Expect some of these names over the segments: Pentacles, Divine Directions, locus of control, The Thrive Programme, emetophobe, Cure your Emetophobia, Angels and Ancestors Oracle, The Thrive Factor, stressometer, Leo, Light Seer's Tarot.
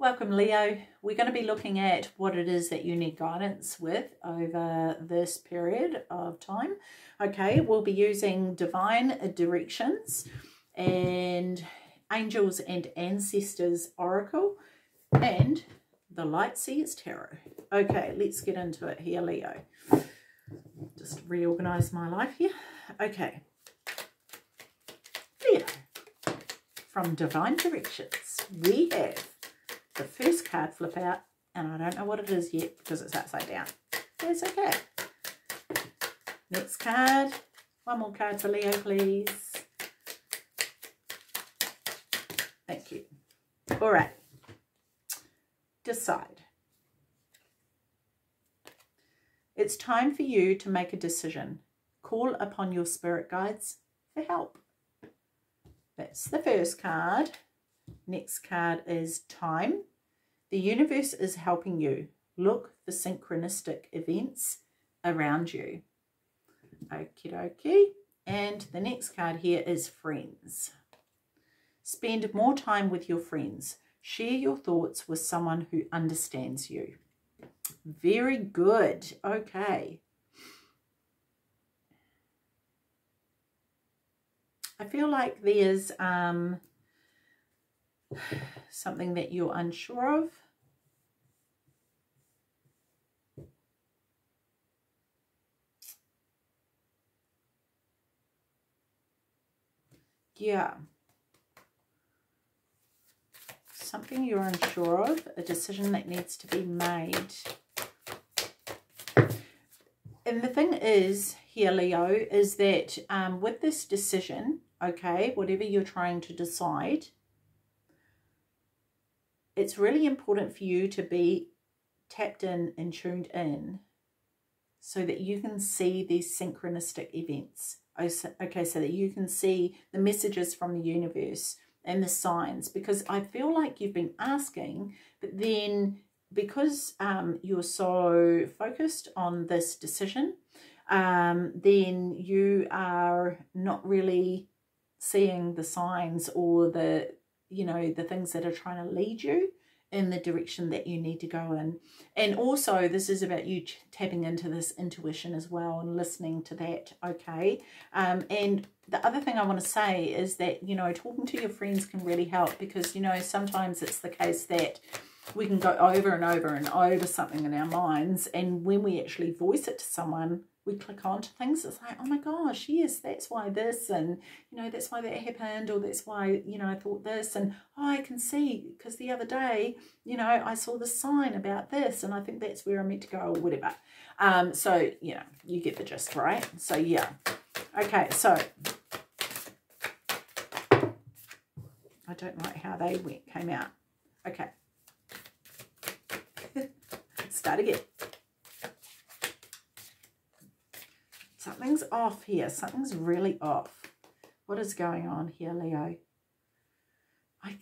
Welcome, Leo. We're going to be looking at what it is that you need guidance with over this period of time. Okay, we'll be using Divine Directions and Angels and Ancestors Oracle and the Light Seer's Tarot. Okay, let's get into it here, Leo. Just reorganize my life here. Okay. Leo, from Divine Directions, we have the first card flip out, and I don't know what it is yet because it's upside down. That's okay. Next card. One more card for Leo, please. Thank you. All right. Decide. It's time for you to make a decision. Call upon your spirit guides for help. That's the first card. Next card is time. The universe is helping you. Look for synchronistic events around you. Okie dokie. And the next card here is friends. Spend more time with your friends. Share your thoughts with someone who understands you. Very good. Okay. I feel like there's something that you're unsure of. Yeah. Something you're unsure of, a decision that needs to be made. And the thing is here, Leo, is that with this decision, okay, whatever you're trying to decide, it's really important for you to be tapped in and tuned in so that you can see these synchronistic events. Okay, so that you can see the messages from the universe and the signs, because I feel like you've been asking, but then because you're so focused on this decision, then you are not really seeing the signs or the, you know, the things that are trying to lead you in the direction that you need to go in. And also this is about you tapping into this intuition as well and listening to that, okay? And the other thing I want to say is that, you know, talking to your friends can really help, because, you know, sometimes it's the case that we can go over and over and over something in our minds, and when we actually voice it to someone, we click on to things. It's like, oh my gosh, yes, that's why this, and, you know, that's why that happened, or that's why, you know, I thought this, and oh, I can see because the other day, you know, I saw the sign about this, and I think that's where I'm meant to go, or whatever. So, you know, you get the gist, right? So, yeah. Okay, so I don't like how they came out. Okay. Start again. Something's off here. Something's really off. What is going on here, Leo?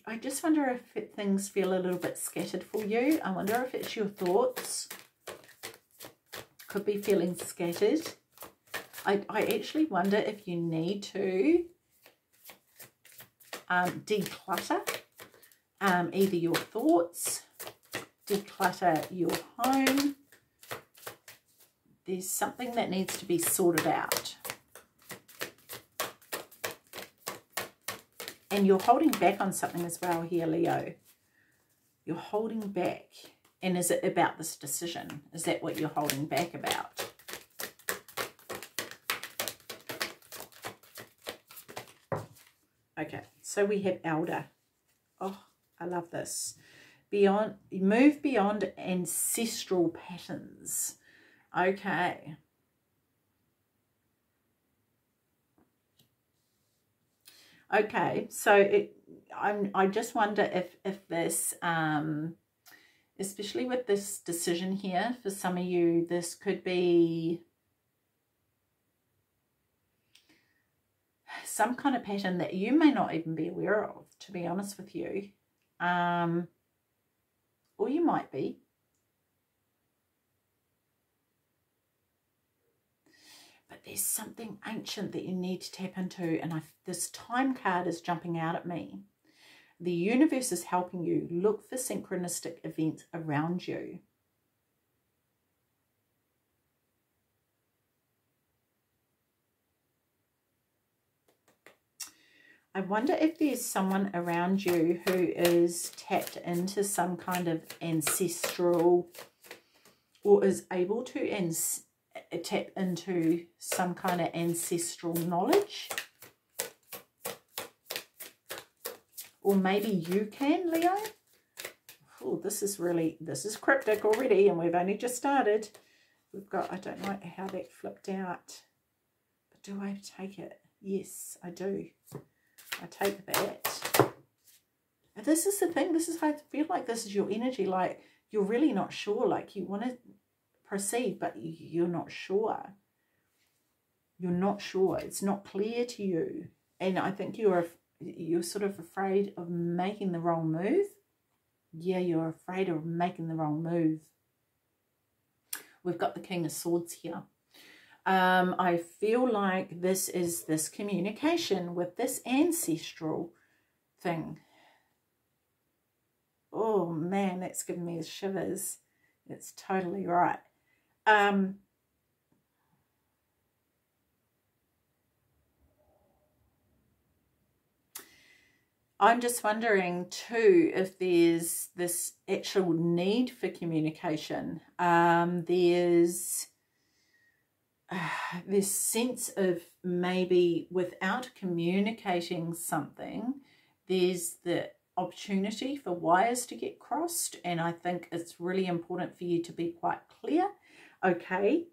I just wonder if things feel a little bit scattered for you. I wonder if it's your thoughts. Could be feeling scattered. I actually wonder if you need to declutter either your thoughts, declutter your home. There's something that needs to be sorted out. And you're holding back on something as well here, Leo. You're holding back. And is it about this decision? Is that what you're holding back about? Okay, so we have Elder. Oh, I love this. Move beyond ancestral patterns. Okay. Okay, so I just wonder if this, especially with this decision here, for some of you, this could be some kind of pattern that you may not even be aware of, to be honest with you. Or you might be. There's something ancient that you need to tap into, and this time card is jumping out at me. The universe is helping you look for synchronistic events around you. I wonder if there's someone around you who is tapped into some kind of ancestral, or is able to tap into some kind of ancestral knowledge. Or maybe you can, Leo. Oh, this is cryptic already, and we've only just started. We've got, I don't know how that flipped out. But do I take it? Yes, I do. I take that. And this is the thing. This is how I feel like this is your energy. Like, you're really not sure. Like, you want to proceed, but you're not sure. You're not sure. It's not clear to you. And I think you're sort of afraid of making the wrong move. Yeah, you're afraid of making the wrong move. We've got the King of Swords here. I feel like this is this communication with this ancestral thing. Oh man, that's giving me the shivers. It's totally right. I'm just wondering too if there's this actual need for communication. This sense of maybe without communicating something, there's the opportunity for wires to get crossed, and I think it's really important for you to be quite clear. Okay,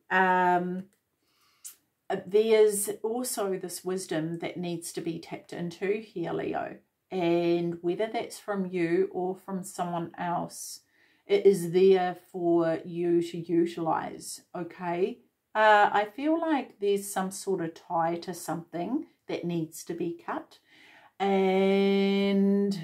there's also this wisdom that needs to be tapped into here, Leo, and whether that's from you or from someone else, it is there for you to utilize. Okay. I feel like there's some sort of tie to something that needs to be cut. And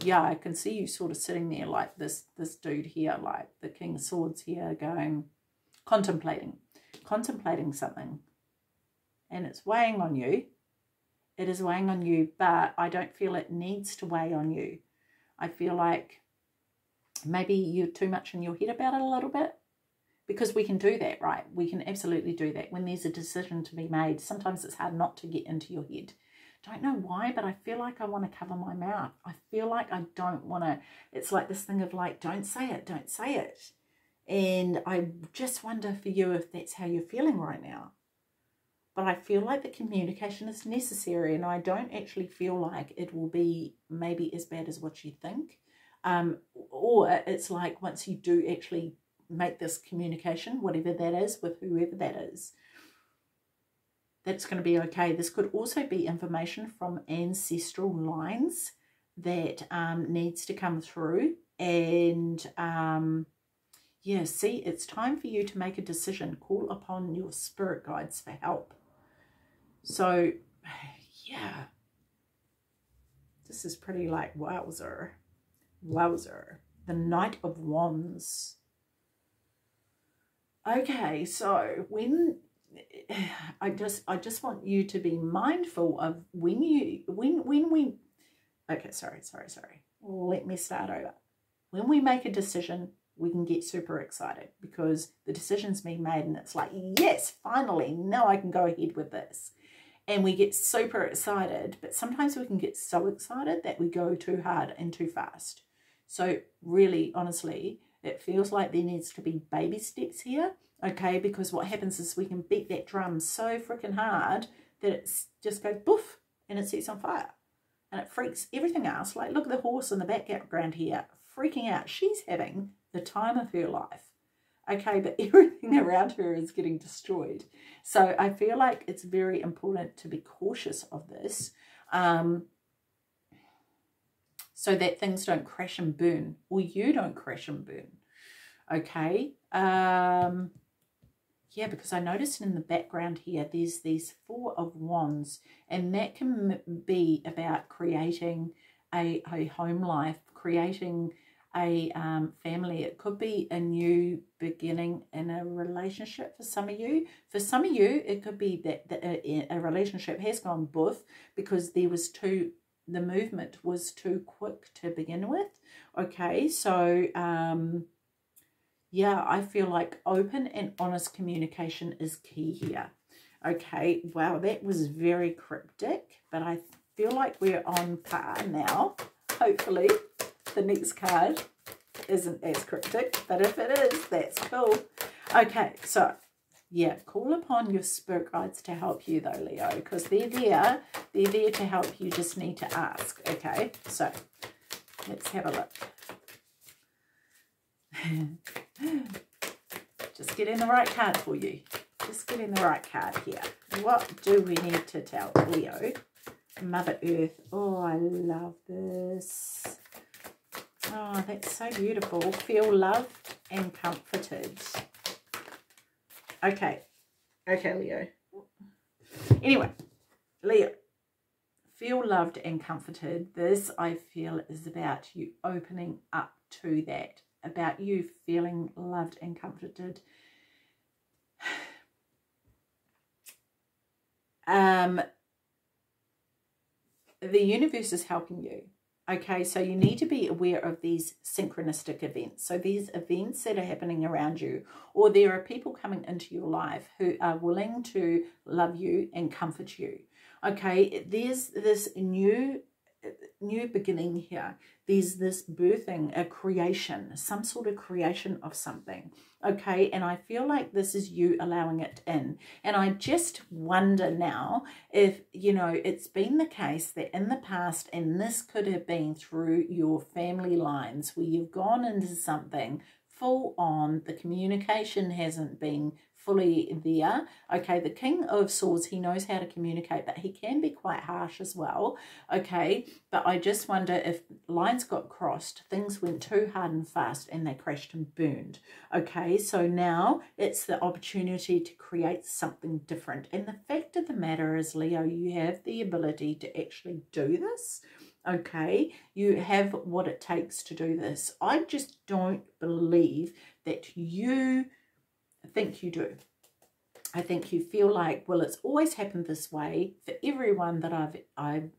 yeah, I can see you sort of sitting there like this dude here, like the King of Swords here, going, contemplating something. And it's weighing on you. It is weighing on you, but I don't feel it needs to weigh on you. I feel like maybe you're too much in your head about it a little bit. Because we can do that, right? We can absolutely do that. When there's a decision to be made, sometimes it's hard not to get into your head. Don't know why, but I feel like I want to cover my mouth. I feel like I don't want to. It's like this thing of like, don't say it, don't say it. And I just wonder for you if that's how you're feeling right now. But I feel like the communication is necessary, and I don't actually feel like it will be maybe as bad as what you think. Or it's like once you do actually make this communication, whatever that is, with whoever that is, that's going to be okay. This could also be information from ancestral lines that needs to come through, and yeah, see, it's time for you to make a decision. Call upon your spirit guides for help. So yeah, this is pretty like wowzer, the Knight of Wands. Okay, so when I just want you to be mindful of when we make a decision, we can get super excited because the decision's been made, and it's like, yes, finally, now I can go ahead with this, and we get super excited. But sometimes we can get so excited that we go too hard and too fast. So really, honestly, it feels like there needs to be baby steps here, okay? Because what happens is we can beat that drum so freaking hard that it just goes boof and it sets on fire. And it freaks everything else. Like, look at the horse in the background here, freaking out. She's having the time of her life, okay? But everything around her is getting destroyed. So I feel like it's very important to be cautious of this so that things don't crash and burn, or you don't crash and burn, okay? Yeah, because I noticed in the background here, there's these Four of Wands, and that can be about creating a home life, creating a family. It could be a new beginning in a relationship for some of you. For some of you, it could be that a relationship has gone boof because there was two the movement was too quick to begin with. Okay, so yeah, I feel like open and honest communication is key here. Okay, wow, that was very cryptic, but I feel like we're on par now. Hopefully the next card isn't as cryptic, but if it is, that's cool. Okay, so yeah, call upon your spirit guides to help you though, Leo, because they're there to help you. Just need to ask. Okay, so let's have a look. Just getting the right card for you. Just getting the right card here. What do we need to tell Leo? Mother Earth. Oh, I love this. Oh, that's so beautiful. Feel loved and comforted. Okay. Okay, Leo. Anyway, Leo, feel loved and comforted. This, I feel, is about you opening up to that, about you feeling loved and comforted. The universe is helping you. Okay, so you need to be aware of these synchronistic events. So these events that are happening around you, or there are people coming into your life who are willing to love you and comfort you. Okay, there's this new beginning here. There's this birthing, a creation, some sort of creation of something. Okay, and I feel like this is you allowing it in. And I just wonder now if, you know, it's been the case that in the past, and this could have been through your family lines, where you've gone into something full on, the communication hasn't been fully there. Okay, the King of Swords, he knows how to communicate, but he can be quite harsh as well. Okay, but I just wonder if lines got crossed, things went too hard and fast, and they crashed and burned. Okay, so now it's the opportunity to create something different. And the fact of the matter is, Leo, you have the ability to actually do this. Okay, you have what it takes to do this. I just don't believe that you think you do. I think you feel like, well, it's always happened this way for everyone that I've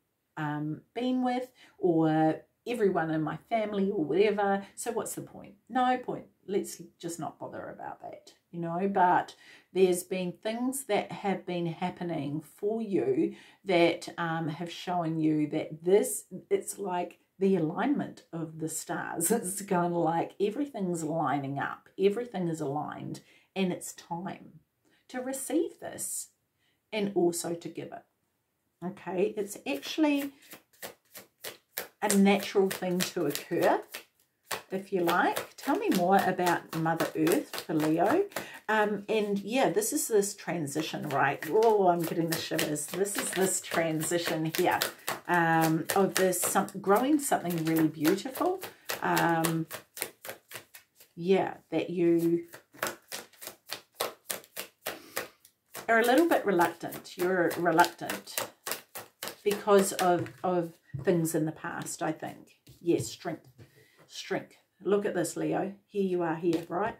been with, or everyone in my family, or whatever. So what's the point? No point. Let's just not bother about that, you know. But there's been things that have been happening for you that have shown you that this, it's like the alignment of the stars. It's kind of like everything's lining up. Everything is aligned. And it's time to receive this and also to give it. Okay, it's actually a natural thing to occur, if you like. Tell me more about Mother Earth for Leo. And yeah, this is this transition, right? Oh, I'm getting the shivers. This is this transition here of this growing something really beautiful. Yeah, that you are a little bit reluctant. You're reluctant because of things in the past, I think. Yes, strength. Strength. Look at this, Leo. Here you are here, right?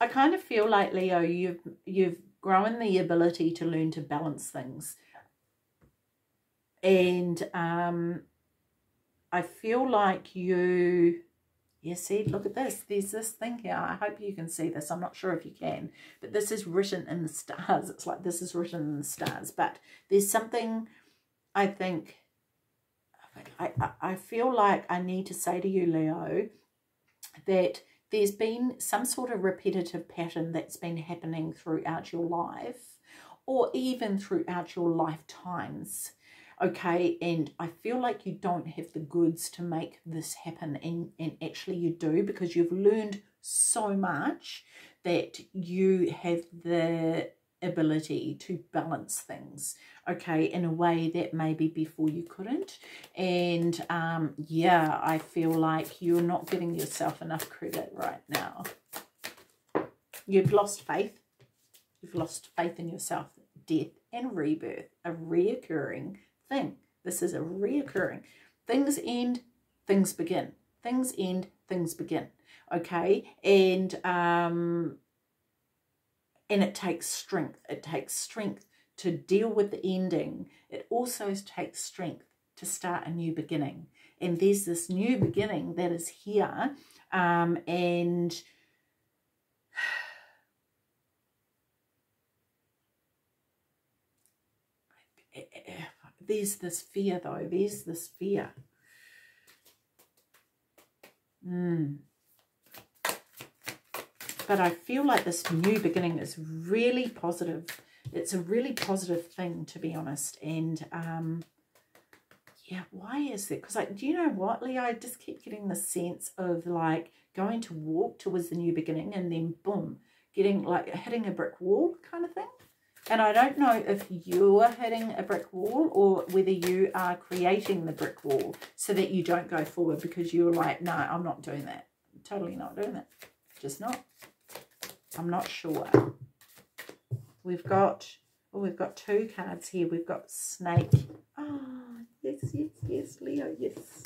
I kind of feel like, Leo, you've grown the ability to learn to balance things. And I feel like you see, look at this. There's this thing here. I hope you can see this. I'm not sure if you can, but this is written in the stars. It's like this is written in the stars. But there's something, I think, I feel like I need to say to you, Leo, that there's been some sort of repetitive pattern that's been happening throughout your life, or even throughout your lifetimes. Okay, and I feel like you don't have the goods to make this happen, and actually you do, because you've learned so much that you have the ability to balance things, okay, in a way that maybe before you couldn't. And yeah, I feel like you're not giving yourself enough credit right now. You've lost faith. You've lost faith in yourself. Death and rebirth are reoccurring thing. This is a reoccurring. Things end, things begin. Things end, things begin. Okay, and And it takes strength. It takes strength to deal with the ending. It also takes strength to start a new beginning. And there's this new beginning that is here. And there's this fear, though. There's this fear. But I feel like this new beginning is really positive. It's a really positive thing, to be honest. And yeah, why is that? Because, like, do you know what, Leo? I just keep getting the sense of, like, going to walk towards the new beginning and then, boom, getting, like, hitting a brick wall kind of thing. And I don't know if you're hitting a brick wall or whether you are creating the brick wall so that you don't go forward because you're like, no, I'm not doing that. I'm totally not doing that. Just not. I'm not sure. We've got, oh, we've got two cards here. We've got snake. Oh, yes, yes, yes, Leo, yes.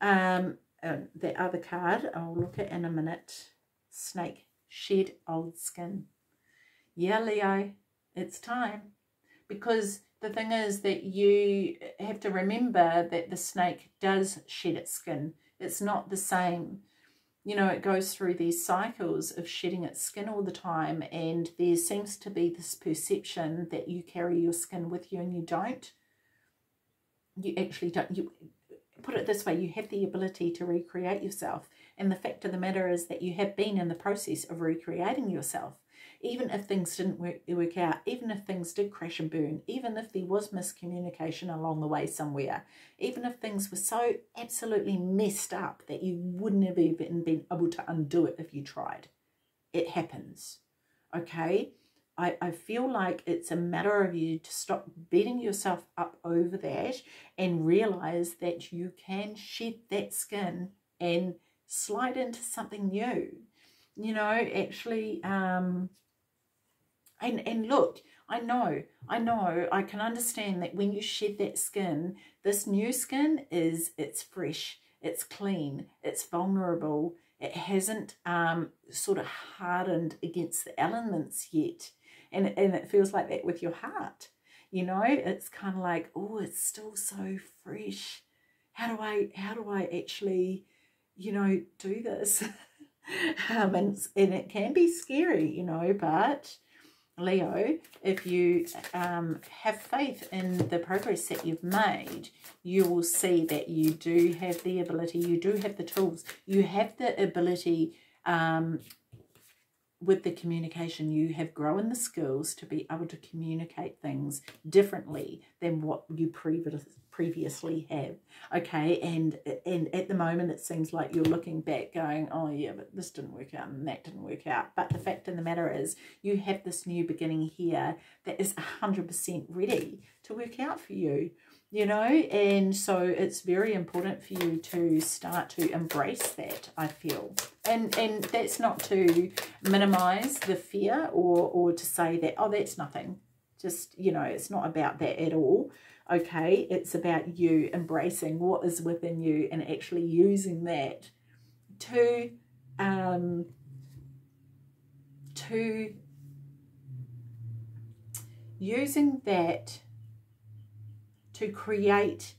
The other card, I'll look at in a minute. Snake, shed old skin. Yeah, Leo. It's time, because the thing is that you have to remember that the snake does shed its skin. It's not the same, you know, it goes through these cycles of shedding its skin all the time, and there seems to be this perception that you carry your skin with you, and you don't. You actually don't. You put it this way, you have the ability to recreate yourself, and the fact of the matter is that you have been in the process of recreating yourself. Even if things didn't work out, even if things did crash and burn, even if there was miscommunication along the way somewhere, even if things were so absolutely messed up that you wouldn't have even been able to undo it if you tried. It happens, okay? I feel like it's a matter of you to stop beating yourself up over that and realise that you can shed that skin and slide into something new. You know, actually, and look, I know, I can understand that when you shed that skin, this new skin is, it's fresh, it's clean, it's vulnerable, it hasn't sort of hardened against the elements yet. And it feels like that with your heart, you know, it's kind of like, oh, it's still so fresh. How do I actually, you know, do this? And it can be scary, you know, but Leo, if you have faith in the progress that you've made, you will see that you do have the ability, you do have the tools, you have the ability with the communication. You have grown the skills to be able to communicate things differently than what you previously have, okay? And at the moment, it seems like you're looking back going, oh yeah, but this didn't work out and that didn't work out. But the fact of the matter is you have this new beginning here that is 100% ready to work out for you, you know? And so it's very important for you to start to embrace that, I feel. And that's not to minimize the fear or to say that, oh, that's nothing. Just, you know, it's not about that at all. Okay, it's about you embracing what is within you and actually using that to using that to create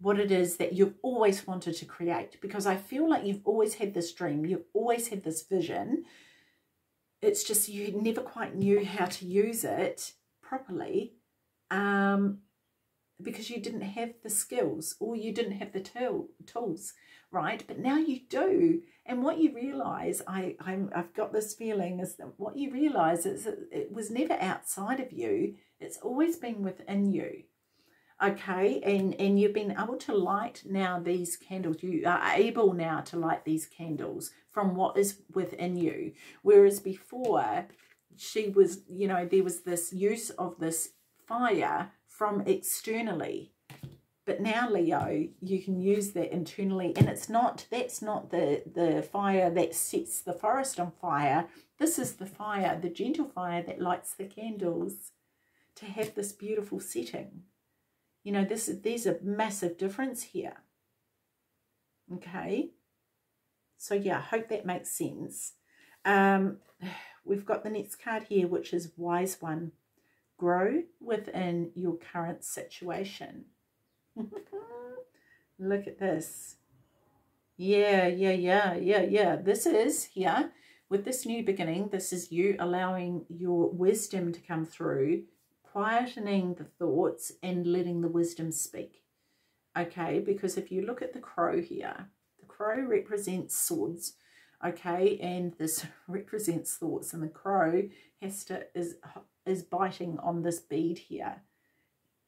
what it is that you've always wanted to create. Because I feel like you've always had this dream, you've always had this vision. It's just you never quite knew how to use it properly. Because you didn't have the skills or you didn't have the tools, right? But now you do. And what you realise, I've got this feeling, is that what you realise is that it was never outside of you. It's always been within you, okay? And you've been able to light now these candles. You are able now to light these candles from what is within you. Whereas before, she was, you know, there was this use of this fire from externally, but now, Leo, you can use that internally, and it's not, that's not the fire that sets the forest on fire. This is the fire, the gentle fire that lights the candles to have this beautiful setting. You know, this, there's a massive difference here, okay? So yeah, I hope that makes sense. We've got the next card here, which is Wise One. Grow within your current situation. Look at this. Yeah. This is here with this new beginning. This is you allowing your wisdom to come through, quietening the thoughts and letting the wisdom speak. Okay, because if you look at the crow here, the crow represents swords. Okay, and this represents thoughts, and the crow has to is biting on this bead here,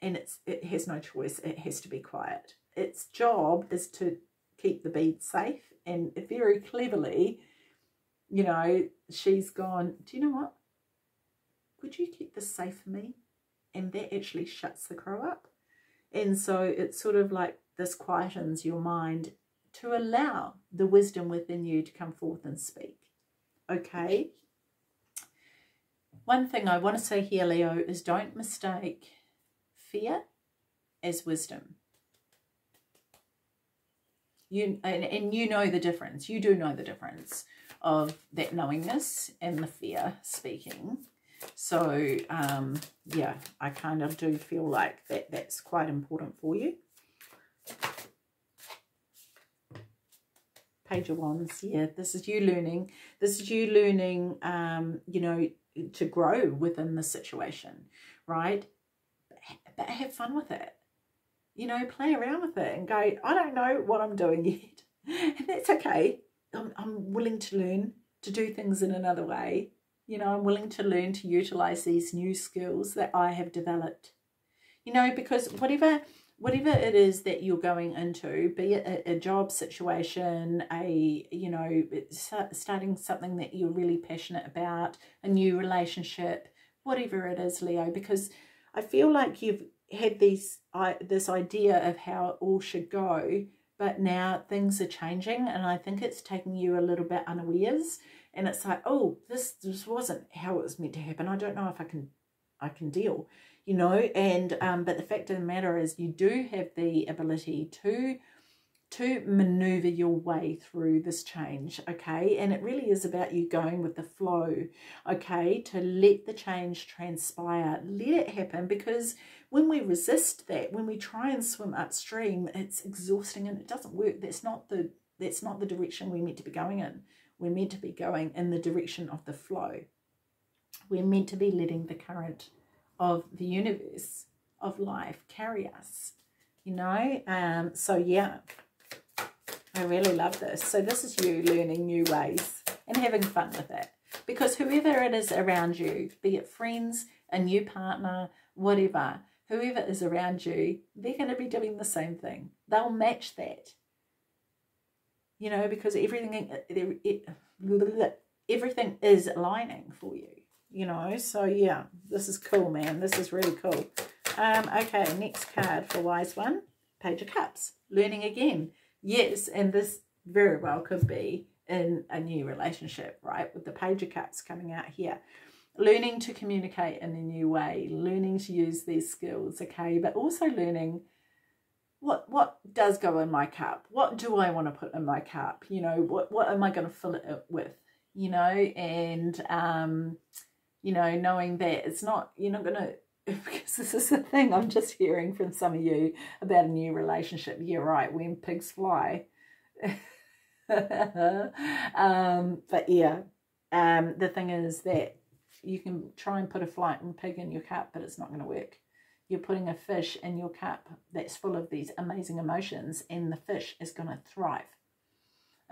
and it has no choice. It has to be quiet. Its job is to keep the bead safe, and very cleverly, you know, she's gone, do you know what, could you keep this safe for me? And that actually shuts the crow up, and so it's sort of like this quietens your mind to allow the wisdom within you to come forth and speak. Okay, one thing I want to say here, Leo, is don't mistake fear as wisdom. And you know the difference. You do know the difference of that knowingness and the fear speaking. So, yeah, I kind of do feel like that's quite important for you. Page of Wands, yeah, this is you learning. This is you learning, you know, to grow within the situation, right? But have fun with it. You know, play around with it and go, I don't know what I'm doing yet. And that's okay. I'm willing to learn to do things in another way. You know, I'm willing to learn to utilize these new skills that I have developed. You know, because whatever it is that you're going into, be it a job situation, you know, starting something that you're really passionate about, a new relationship, whatever it is, Leo, because I feel like you've had this idea of how it all should go, but now things are changing, and I think it's taking you a little bit unawares, and it's like, oh, this wasn't how it was meant to happen. I don't know if I can deal, you know. And but the fact of the matter is, you do have the ability to maneuver your way through this change, okay? And it really is about you going with the flow, okay, to let the change transpire, let it happen, because when we resist that, when we try and swim upstream, it's exhausting and it doesn't work. That's not the direction we're meant to be going in. We're meant to be going in the direction of the flow. We're meant to be letting the current of the universe, of life, carry us, you know? So, yeah. I really love this. So this is you learning new ways and having fun with it. Because whoever it is around you, be it friends, a new partner, whatever, whoever is around you, they're going to be doing the same thing. They'll match that. You know, because everything is aligning for you, you know. So, yeah, this is cool, man. This is really cool. Okay, next card for Wise One, Page of Cups, learning again. Yes, and this very well could be in a new relationship, right? With the Page of Cups coming out here. Learning to communicate in a new way, learning to use these skills, okay? But also learning what does go in my cup? What do I want to put in my cup? You know, what am I going to fill it up with? You know, and, you know, knowing that it's not, you're not going to, because this is the thing I'm just hearing from some of you about a new relationship. Yeah, right, when pigs fly. But yeah, the thing is that you can try and put a flying pig in your cup, but it's not going to work. You're putting a fish in your cup that's full of these amazing emotions, and the fish is going to thrive.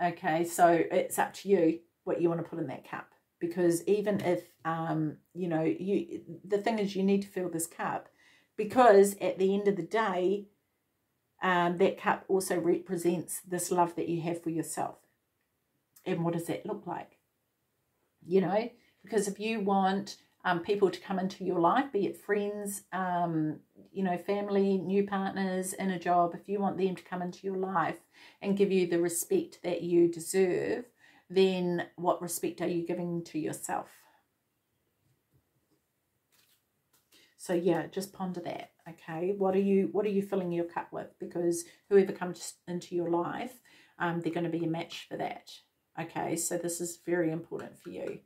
Okay, so it's up to you what you want to put in that cup. Because even if, you know, the thing is you need to fill this cup, because at the end of the day, that cup also represents this love that you have for yourself. And what does that look like? You know, because if you want people to come into your life, be it friends, you know, family, new partners, in a job, if you want them to come into your life and give you the respect that you deserve, then what respect are you giving to yourself? So yeah, just ponder that, okay? What are you filling your cup with? Because whoever comes into your life, they're going to be a match for that, okay? So this is very important for you.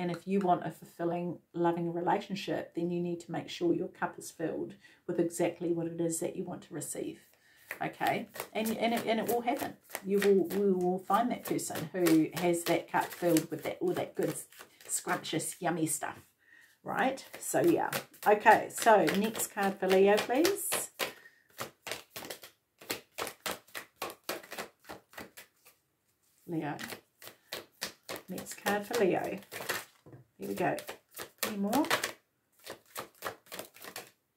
And if you want a fulfilling, loving relationship, then you need to make sure your cup is filled with exactly what it is that you want to receive. Okay, and it will happen. We will find that person who has that cup filled with that, all that good, scrumptious, yummy stuff. Right? So yeah. Okay, so next card for Leo, please. Leo. Next card for Leo. Here we go. Any more?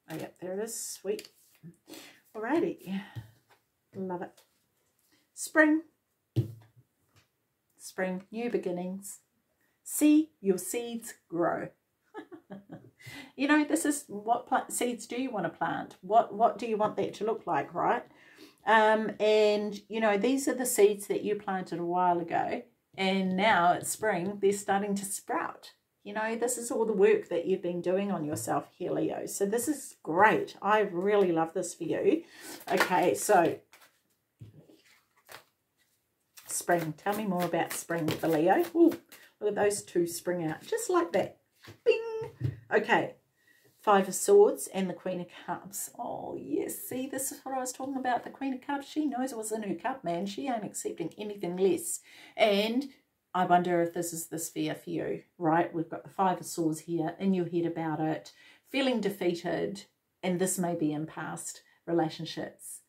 Oh, yep, there it is. Sweet. Alrighty. Love it. Spring. Spring. New beginnings. See your seeds grow. You know, this is what seeds do you want to plant? What do you want that to look like, right? And, you know, these are the seeds that you planted a while ago. And now it's spring, they're starting to sprout. You know, this is all the work that you've been doing on yourself here, Leo. So this is great. I really love this for you. Okay, so spring. Tell me more about spring for Leo. Ooh, look at those two spring out just like that. Bing. Okay, Five of Swords and the Queen of Cups. Oh, yes. See, this is what I was talking about. The Queen of Cups, she knows it was in her cup, man. She ain't accepting anything less. And I wonder if this is the sphere for you, right? We've got the Five of Swords here, in your head about it, feeling defeated, and this may be in past relationships,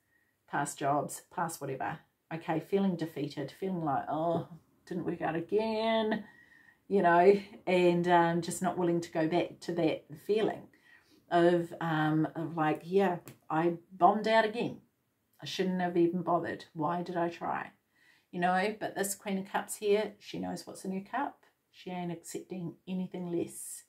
past jobs, past whatever. Okay, feeling defeated, feeling like, oh, didn't work out again, you know, and just not willing to go back to that feeling of like, yeah, I bombed out again. I shouldn't have even bothered. Why did I try? You know, but this Queen of Cups here, she knows what's in your cup. She ain't accepting anything less.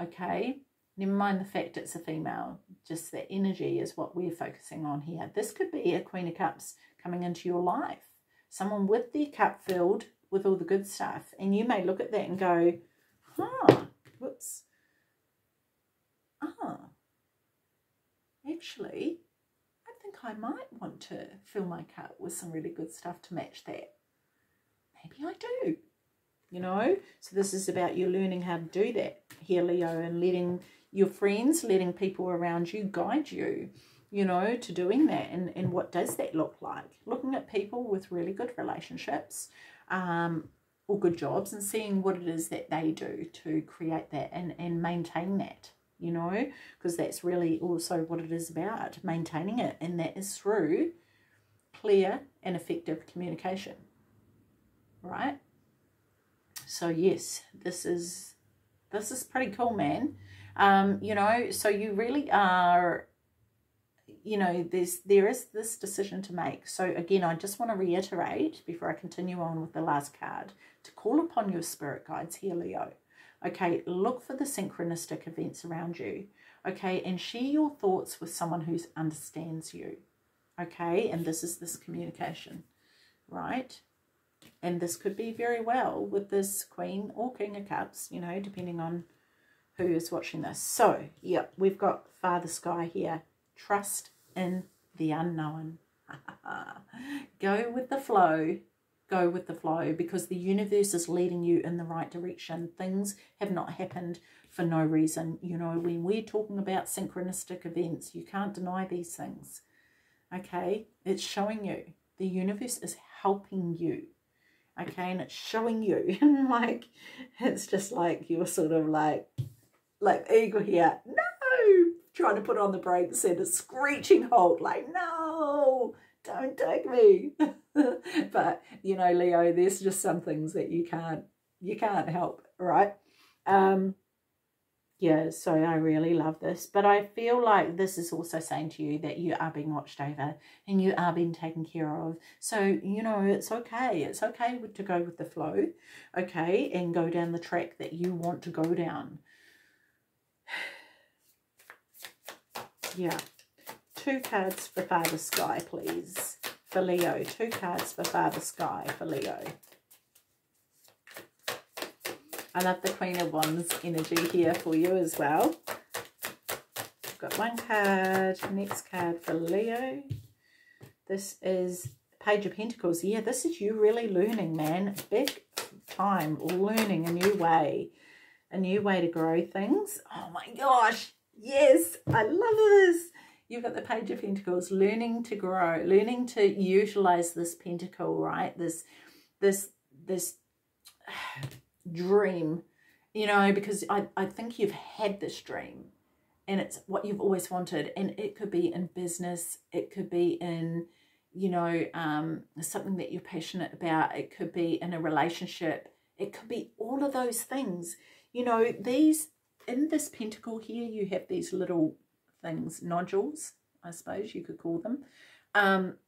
Okay? Never mind the fact it's a female. Just the energy is what we're focusing on here. This could be a Queen of Cups coming into your life. Someone with their cup filled with all the good stuff. And you may look at that and go, huh, whoops. Ah, actually, I might want to fill my cup with some really good stuff to match that. Maybe I do, you know. So this is about you learning how to do that here, Leo, and letting your friends, letting people around you guide you, you know, to doing that. And what does that look like? Looking at people with really good relationships or good jobs and seeing what it is that they do to create that and maintain that. You know, because that's really also what it is about, maintaining it. And that is through clear and effective communication, right? So, yes, this is pretty cool, man. You know, so you really are, you know, there is this decision to make. So, again, I just want to reiterate before I continue on with the last card, to call upon your spirit guides here, Leo. Okay, look for the synchronistic events around you. Okay, and share your thoughts with someone who understands you. Okay, and this is this communication, right? And this could be very well with this Queen or King of Cups, you know, depending on who is watching this. So, yeah, we've got Father Sky here. Trust in the unknown. Go with the flow. Go with the flow, because the universe is leading you in the right direction. Things have not happened for no reason. You know, when we're talking about synchronistic events, you can't deny these things. Okay, it's showing you. The universe is helping you. Okay, and it's showing you. And like, it's just like you're sort of like eagle here. No! Trying to put on the brakes and a screeching halt. Like, no! Don't take me. But, you know, Leo, there's just some things that you can't help, right? Yeah, so I really love this. But I feel like this is also saying to you that you are being watched over and you are being taken care of. So, you know, it's okay. It's okay to go with the flow, okay, and go down the track that you want to go down. Yeah. Two cards for Father Sky, please. For Leo. Two cards for Father Sky for Leo. I love the Queen of Wands energy here for you as well. I've got one card. Next card for Leo. This is Page of Pentacles. Yeah, this is you really learning, man. Big time learning a new way. a new way to grow things. Oh my gosh, yes, I love this. You've got the Page of Pentacles, learning to grow, learning to utilize this pentacle, right? This dream, you know, because I think you've had this dream and it's what you've always wanted. And it could be in business, it could be in, you know, something that you're passionate about. It could be in a relationship. It could be all of those things. You know, these, in this pentacle here, you have these little things, nodules, I suppose you could call them,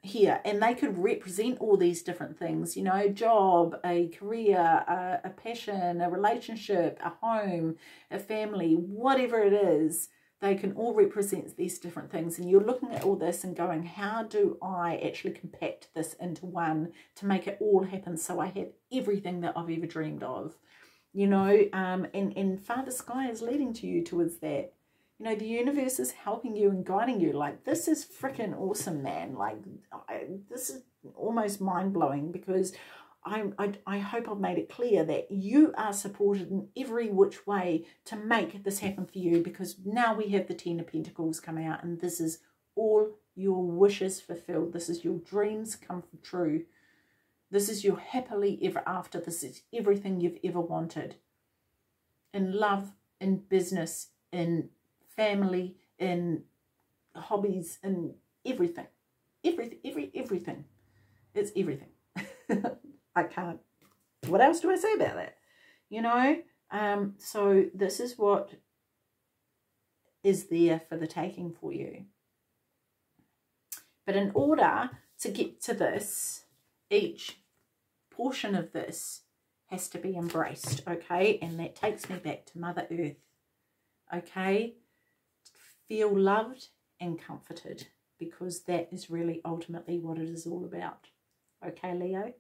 here. And they could represent all these different things, you know, a job, a career, a passion, a relationship, a home, a family, whatever it is. They can all represent these different things. And you're looking at all this and going, how do I actually compact this into one to make it all happen so I have everything that I've ever dreamed of? You know, and Father Sky is leading to you towards that. You know, the universe is helping you and guiding you. Like, this is freaking awesome, man. Like, this is almost mind-blowing, because I hope I've made it clear that you are supported in every which way to make this happen for you, because now we have the Ten of Pentacles come out, and this is all your wishes fulfilled. This is your dreams come true. This is your happily ever after. This is everything you've ever wanted. In love, in business, in family, in hobbies, in everything. Everything. It's everything. I can't, what else do I say about that? You know, so this is what is there for the taking for you. But in order to get to this, each portion of this has to be embraced, okay? And that takes me back to Mother Earth, okay? Feel loved and comforted, because that is really ultimately what it is all about. Okay, Leo?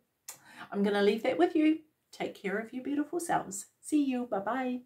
I'm going to leave that with you. Take care of your beautiful selves. See you. Bye-bye.